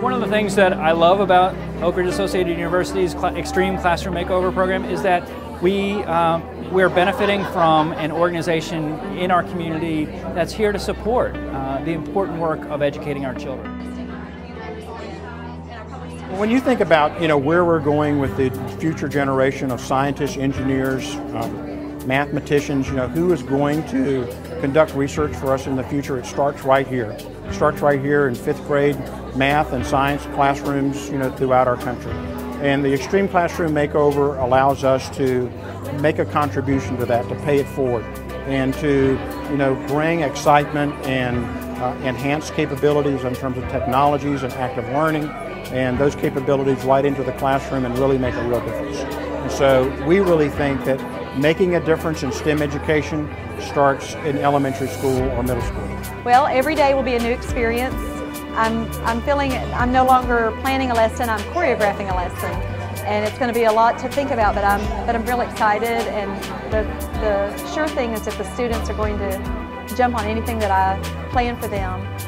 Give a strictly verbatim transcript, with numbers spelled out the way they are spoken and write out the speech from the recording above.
one of the things that I love about Oak Ridge Associated University's Extreme Classroom Makeover Program is that we, um, we're benefiting from an organization in our community that's here to support uh, the important work of educating our children. When you think about, you know, where we're going with the future generation of scientists, engineers, um, mathematicians, you know, who is going to conduct research for us in the future, it starts right here. It starts right here in fifth grade math and science classrooms, you know, throughout our country. And the Extreme Classroom Makeover allows us to make a contribution to that, to pay it forward, and to, you know, bring excitement and uh, enhance capabilities in terms of technologies and active learning, and those capabilities right into the classroom and really make a real difference. And so we really think that making a difference in STEM education starts in elementary school or middle school. Well, every day will be a new experience. I'm, I'm feeling I'm no longer planning a lesson, I'm choreographing a lesson. And it's going to be a lot to think about, but I'm, but I'm real excited, and the, the sure thing is that the students are going to jump on anything that I plan for them.